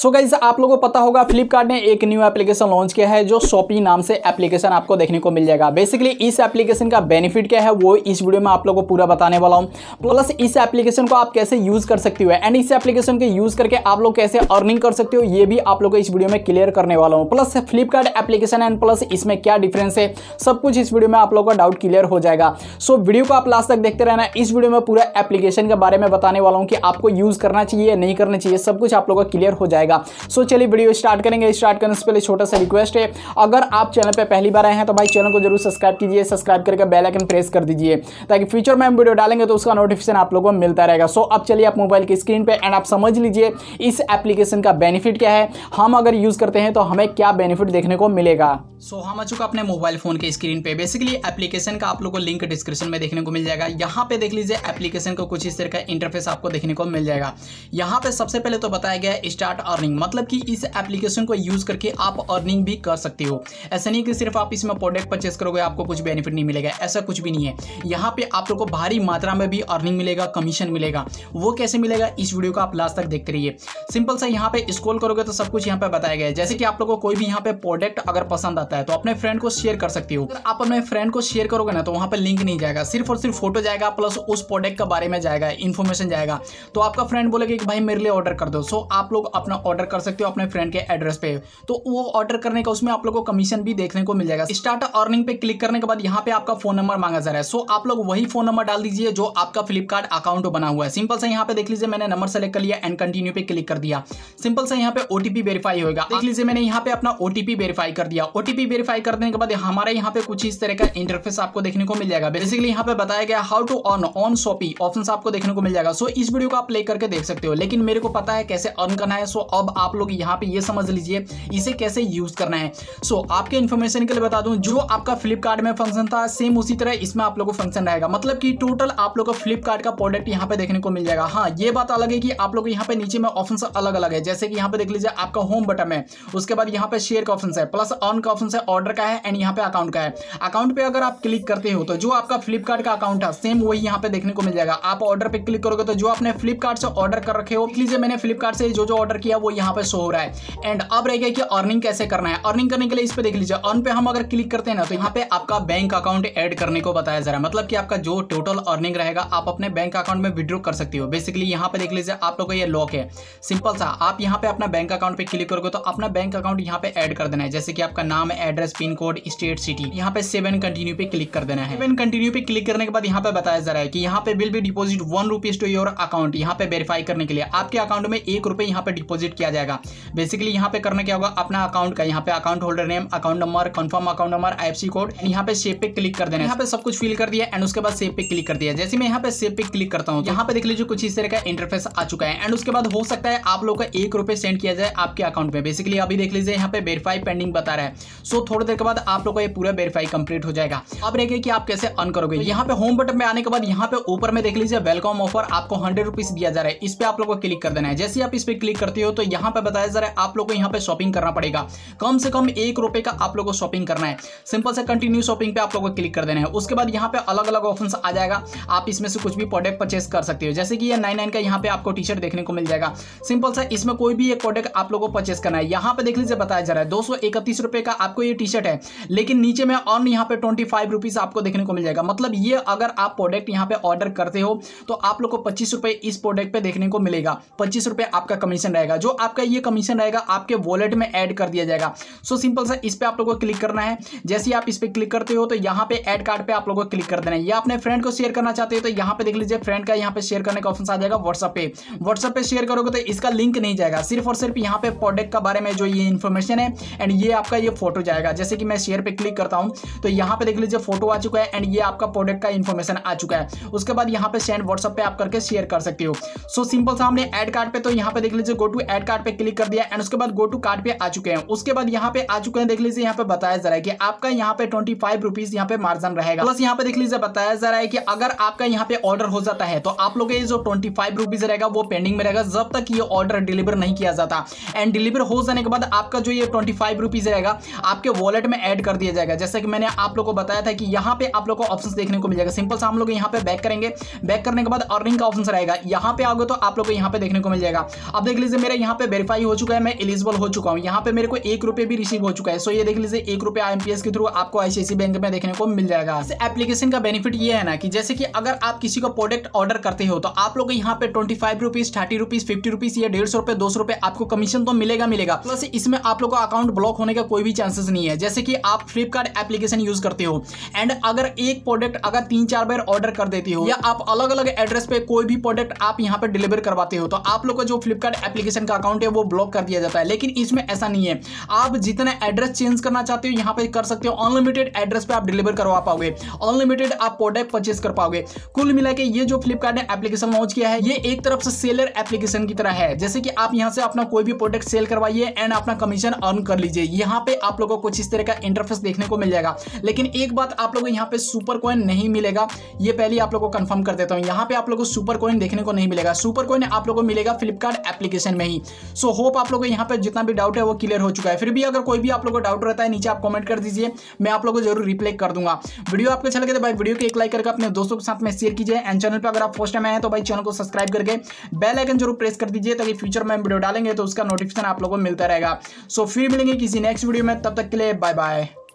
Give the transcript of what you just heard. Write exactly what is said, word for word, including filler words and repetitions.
So guys आप लोगों को पता होगा फ्लिपकार्ट ने एक न्यू एप्लीकेशन लॉन्च किया है जो शॉपी नाम से एप्लीकेशन आपको देखने को मिल जाएगा। बेसिकली इस एप्लीकेशन का बेनिफिट क्या है वो इस वीडियो में आप लोगों को पूरा बताने वाला हूँ, प्लस इस एप्लीकेशन को आप कैसे यूज़ कर सकते हो एंड इस एप्लीकेशन के यूज़ करके आप लोग कैसे अर्निंग कर सकते हो ये भी आप लोग को इस वीडियो में क्लियर करने वाला हूँ। Plus Flipkart application and plus इसमें क्या डिफरेंस है सब कुछ इस वीडियो में आप लोग का डाउट क्लियर हो जाएगा। सो वीडियो को आप लास्ट तक देखते रहना, इस वीडियो में पूरा एप्लीकेशन के बारे में बताने वाला हूँ कि आपको यूज़ करना चाहिए नहीं करना चाहिए, सब कुछ आप लोग का क्लियर हो जाएगा। सो so, चलिए वीडियो स्टार्ट करेंगे। स्टार्ट करने से पहले छोटा सा रिक्वेस्ट है, अगर आप चैनल पे पहली बार आए हैं तो भाई चैनल को जरूर सब्सक्राइब कीजिए, सब्सक्राइब करके बेल आइकन प्रेस कर दीजिए ताकि फ्यूचर में हम वीडियो डालेंगे तो उसका नोटिफिकेशन आप लोगों को मिलता रहेगा। सो so, अब चलिए आप मोबाइल की स्क्रीन पे एंड आप समझ लीजिए इस एप्लीकेशन का बेनिफिट क्या है, हम अगर यूज करते हैं तो हमें क्या बेनिफिट देखने को मिलेगा। सो so, हम आ चुका अपने मोबाइल फोन के स्क्रीन पे। बेसिकली एप्लीकेशन का आप लोगों को लिंक डिस्क्रिप्शन में देखने को मिल जाएगा। यहाँ पे देख लीजिए एप्लीकेशन को कुछ इस तरह का इंटरफेस आपको देखने को मिल जाएगा। यहाँ पे सबसे पहले तो बताया गया है स्टार्ट अर्निंग, मतलब कि इस एप्लीकेशन को यूज करके आप अर्निंग भी कर सकते हो। ऐसा नहीं कि सिर्फ आप इसमें प्रोडक्ट परचेस करोगे आपको कुछ बेनिफिट नहीं मिलेगा, ऐसा कुछ भी नहीं है। यहाँ पे आप लोगों को भारी मात्रा में भी अर्निंग मिलेगा, कमीशन मिलेगा। वो कैसे मिलेगा इस वीडियो को आप लास्ट तक देखते रहिए। सिंपल सा यहाँ पे स्क्रॉल करोगे तो सब कुछ यहाँ पे बताया गया है। जैसे कि आप लोगों को कोई भी यहाँ पे प्रोडक्ट अगर पसंद है तो अपने फ्रेंड को शेयर कर सकती हो। अगर आप अपने फ्रेंड को शेयर करोगे ना तो वहां पर लिंक नहीं जाएगा, सिर्फ और सिर्फ फोटो जाएगा प्लस उस प्रोडक्ट के बारे में जाएगा, इन्फॉर्मेशन जाएगा। तो आपका फ्रेंड बोलेगा कि भाई मेरे लिए ऑर्डर कर दो। सो आप लोग अपना ऑर्डर कर सकते हो अपने फ्रेंड के एड्रेस पे, तो वो ऑर्डर करने का उसमें आप लोग को कमीशन भी देखने को मिल जाएगा। स्टार्ट अर्निंग पे क्लिक करने के बाद यहाँ पे आपका फोन नंबर मांगा जा रहा है। सो आप लोग वही फोन नंबर डाल दीजिए जो आपका फ्लिपकार्ट अकाउंट बना हुआ है। सिंपल से यहाँ पे देख लीजिए मैंने नंबर सेलेक्ट कर लिया एंड कंटिन्यू पे क्लिक कर दिया। सिंपल से यहाँ पे ओटीपी वेरीफाई होगा, देख लीजिए मैंने यहाँ पे अपना ओटीपी वेरीफाई कर दिया। वेरीफाई करने के बाद हमारे यहाँ पे कुछ इस तरह का इंटरफेस आपको देखने को मिल जाएगा। बेसिकली यहाँ पे बताया गया how to earn on Shopee options आपको देखने को मिल जाएगा। सो इस वीडियो को आप प्ले करके देख सकते हो, लेकिन मेरे को पता है कैसे अर्न करना है। सो अब आप लोग यहाँ पे ये समझ लीजिए इसे कैसे यूज करना है। सो आपके इन्फॉर्मेशन के लिए बता दूं, जो आपका फ्लिपकार्ट में फंक्शन था सेम उसी तरह इसमें आप लोग को फंक्शन रहेगा, मतलब कि टोटल आप लोग को फ्लिपकार्ट का प्रोडक्ट यहाँ पे देखने को मिल जाएगा। हाँ ये बात अलग है कि आप लोग यहाँ पे नीचे में ऑप्शन अलग अलग है। जैसे कि यहाँ पे देख लीजिए आपका होम बटन है, उसके बाद यहाँ पे शेयर का ऑप्शन है, प्लस अर्न का ऑप्शन है, ऑर्डर का है एंड यहाँ पे अकाउंट का है। अकाउंट पे अगर आप क्लिक करते हो तो जो आपका फ्लिपकार्ट का अकाउंट था सेम वही यहाँ पे देखने को मिल जाएगा। आप ऑर्डर पे क्लिक करोगे तो जो आपने फ्लिपकार्ट से ऑर्डर कर रखे हो, लीजिए मैंने फ्लिपकार्ट से जो जो ऑर्डर किया वो यहाँ पे शो हो रहा है। एंड अब रहेगा कि अर्निंग कैसे करना है। अर्निंग करने के लिए इस पे देख लीजिए, अर्न पे हम अगर क्लिक करते हैं ना तो यहाँ पे आपका बैंक अकाउंट एड करने को बताया जा रहा है, मतलब कि आपका जो टोटल अर्निंग रहेगा आप अपने बैंक अकाउंट में विड्रॉ कर सकते हो। बेसिकली यहाँ पे देख लीजिए आप लोग ये लॉक है, सिंपल सा आप यहाँ पे अपना बैंक अकाउंट पे क्लिक करोगे तो अपना बैंक अकाउंट यहाँ पे एड कर देना है, जैसे कि आपका नाम, address, pin code, state, city. यहाँ पे सेवन कंटिन्यू पे क्लिक कर देना है। सेवन कंटिन्यू पे क्लिक करने के बाद यहाँ पे बताया जा रहा है कि यहाँ पे बिल भी deposit one rupees to your account. यहाँ पे वेरीफाई करने के लिए आपके अकाउंट में एक रुपये यहाँ पे डिपॉजिट किया जाएगा। बेसिकली यहाँ पे करना क्या होगा, अपना अकाउंट का यहाँ पे account holder name, account number, confirm account number, IFSC code, यहाँ पे सेव पे क्लिक कर देना। यहाँ पे सब कुछ फिल कर दिया एंड उसके बाद सेव पे क्लिक कर दिया। जैसे मैं यहाँ पे सेव पे क्लिक करता हूँ यहाँ पे देख लीजिए कुछ इस तरह का इंटरफेस आ चुका है। एंड उसके बाद हो सकता है आप लोग का एक रुपये सेंड किया जाए आपके अकाउंट में। बेसिकली अभी देख लीजिए यहाँ पे वेरीफाई पेंडिंग बता रहा है। सो थोड़ी देर के बाद आप लोगों का ये पूरा वेरीफाई कंप्लीट हो जाएगा। अब रह गया कि आप कैसे अर्न करोगे। यहाँ पे होम बटन में आने के बाद यहाँ पे ऊपर में देख लीजिए वेलकम ऑफर आपको हंड्रेड रुपीज दिया जा रहा है, इस पे आप लोगों को क्लिक कर देना है। जैसे आप इस पे क्लिक करते हो तो यहाँ पे बताया जा रहा है आप लोग को यहाँ पे शॉपिंग करना पड़ेगा, कम से कम एक रुपए का आप लोग को शॉपिंग करना है। सिंपल से कंटिन्यू शॉपिंग पे आप लोग को क्लिक कर देना है। उसके बाद यहाँ पे अलग अलग ऑप्शन आ जाएगा, आप इसमें से कुछ भी प्रोडक्ट परचेस कर सकते हो। जैसे कि ये नाइन नाइन का यहाँ पे आपको टी शर्ट देखने को मिल जाएगा। सिंपल सा इसमें कोई भी एक प्रोडक्ट आप लोग को परचेस करना है। यहाँ पे देख लीजिए बताया जा रहा है दो सौ इकतीस रुपए का आपको ये टी शर्ट है, लेकिन नीचे में ऑन यहाँ पे ट्वेंटी फाइव रुपीज आपको देखने को मिल जाएगा। मतलब ये अगर आप प्रोडक्ट यहाँ पे ऑर्डर करते हो तो आप लोग को पच्चीस रुपए इस प्रोडक्ट पे देखने को मिलेगा, पच्चीस रुपए आपका कमीशन रहेगा। जो आपका ये कमीशन रहेगा आपके वॉलेट में ऐड कर दिया जाएगा। सो सिंपल सा इस पे आप लोग को क्लिक करना है। जैसे आप इस पे क्लिक करते हो तो यहाँ पे एड कार्ड पे आप लोग को क्लिक कर देना है। या अपने फ्रेंड को शेयर करना चाहते हो तो यहाँ पे देख लीजिए फ्रेंड का यहाँ पे शेयर करने का ऑप्शन आ जाएगा। व्हाट्सएप पे व्हाट्सएप पे शेयर करोगे तो इसका लिंक नहीं जाएगा, सिर्फ और सिर्फ यहाँ पे प्रोडक्ट के बारे में जो ये इन्फॉर्मेशन है एंड ये आपका ये फोटो जाएगा। जैसे कि मैं शेयर पे क्लिक करता हूं तो यहाँ पे देख लीजिए फोटो आ चुका है एंड ये आपका प्रोडक्ट का इन्फॉर्मेशन आ चुका है। उसके बाद यहाँ पे सेंड व्हाट्सएप पे आप करके शेयर कर सकते हो। सो सिंपल सा हमने ऐड कार्ड पे तो यहाँ पे देख लीजिए गो टू ऐड कार्ड पे क्लिक कर दिया एंड उसके बाद गो टू कार्ड पे आ चुके हैं। उसके बाद यहाँ पे आ चुके हैं देख लीजिए यहाँ पे बताया जा रहा है कि आपका यहाँ पे ट्वेंटी फाइव रुपीज यहाँ पे मार्जिन रहेगा। प्लस यहाँ पे देख लीजिए बताया जा रहा है कि अगर आपका यहाँ पे ऑर्डर हो जाता है तो आप लोग जो ट्वेंटी फाइव रुपीज रहेगा वो पेंडिंग में रहेगा जब तक ये ऑर्डर डिलीवर नहीं किया जाता। एंड डिलीवर हो जाने के बाद आपका जो ये ट्वेंटी फाइव रुपीज रहेगा आपके वॉलेट में ऐड कर दिया जाएगा। जैसा कि मैंने आप लोगों को बताया था कि यहाँ पे आप लोगों को ऑप्शंस देखने को मिल जाएगा। सिंपल सा हम लोग यहाँ पे बैक करेंगे, बैक करने के बाद अर्निंग का ऑप्शन रहेगा, यहाँ पे आओगे तो आप लोगों को यहाँ पे देखने को मिल जाएगा। अब देख लीजिए मेरा यहाँ पे वेरीफाई हो चुका है, मैं एलिजिबल हो चुका हूँ। यहाँ पे मेरे को एक रुपये भी रिसीव हो चुका है। सो ये देख लीजिए एक रुपये आईएमपीएस के थ्रू आपको आईसीआईसीआई बैंक में देखने को मिल जाएगा। इस एप्लीकेशन का बेनिफिट ये है ना कि जैसे कि अगर आप किसी को प्रोडक्ट ऑर्डर करते हो तो आप लोग यहाँ पे twenty five rupees thirty rupees fifty rupees या डेढ़ सौ रुपये दो सौ रुपये आपको कमीशन तो मिलेगा मिलेगा प्लस इसमें आप लोग का अकाउंट ब्लॉक होने का कोई भी चांसेस नहीं है। जैसे कि आप फ्लिपकार्ट एप्लीकेशन यूज करते हो एंड अगर एक प्रोडक्ट अगर तीन चार बार ऑर्डर कर देती हो या आप अलग अलग एड्रेस पे कोई भी प्रोडक्ट आप यहाँ पे डिलीवर करवाते हो तो आप लोग का जो फ्लिपकार्ट एप्लीकेशन का अकाउंट है वो ब्लॉक कर दिया जाता है। लेकिन इसमें ऐसा नहीं है, आप जितना एड्रेस चेंज करना चाहते हो यहाँ पे कर सकते हो। अनलिमिटेड एड्रेस पे आप डिलीवर करवा पाओगे, अनलिमिटेड आप प्रोडक्ट परचेस कर पाओगे। कुल मिला के ये जो फ्लिपकार्ट ने एप्लीकेशन लॉन्च किया है ये एक तरफ से सेलर एप्लीकेशन की तरह है। जैसे कि आप यहाँ से अपना कोई भी प्रोडक्ट सेल करवाइए एंड अपना कमीशन अर्न कर लीजिए। यहाँ पे आप लोगों को कुछ इस तरह का इंटरफेस देखने को मिल जाएगा। लेकिन एक बात आप लोगों को यहाँ पे सुपर कॉइन नहीं मिलेगा, ये पहले आप लोगों को कंफर्म कर देता हूँ। यहाँ पे आप लोगों को सुपर कॉइन देखने को नहीं मिलेगा, सुपर कॉइन आप लोगों को मिलेगा फ्लिपकार्ट एप्लीकेशन में ही। सो होप आप लोगों को यहाँ पे जितना भी डाउट है वो क्लियर हो चुका है। फिर भी अगर कोई भी आप लोगों को डाउट रहता है नीचे आप कॉमेंट कर दीजिए, मैं आप लोगों को जरूर रिप्लाई कर दूंगा। वीडियो आपको अच्छा लगे तो भाई वीडियो को एक लाइक करके अपने दोस्तों के साथ में शेयर कीजिए एंड चैनल पर अगर आप फर्स्ट टाइम आए तो भाई चैनल को सब्सक्राइब करके बेल आइकन जरूर प्रेस कर दीजिए ताकि फ्यूचर में वीडियो डालेंगे तो उसका नोटिफिकेशन आप लोगों को मिलता रहेगा। सो फिर मिलेंगे किसी नेक्स्ट वीडियो में, तब तक के लिए बाय बाय।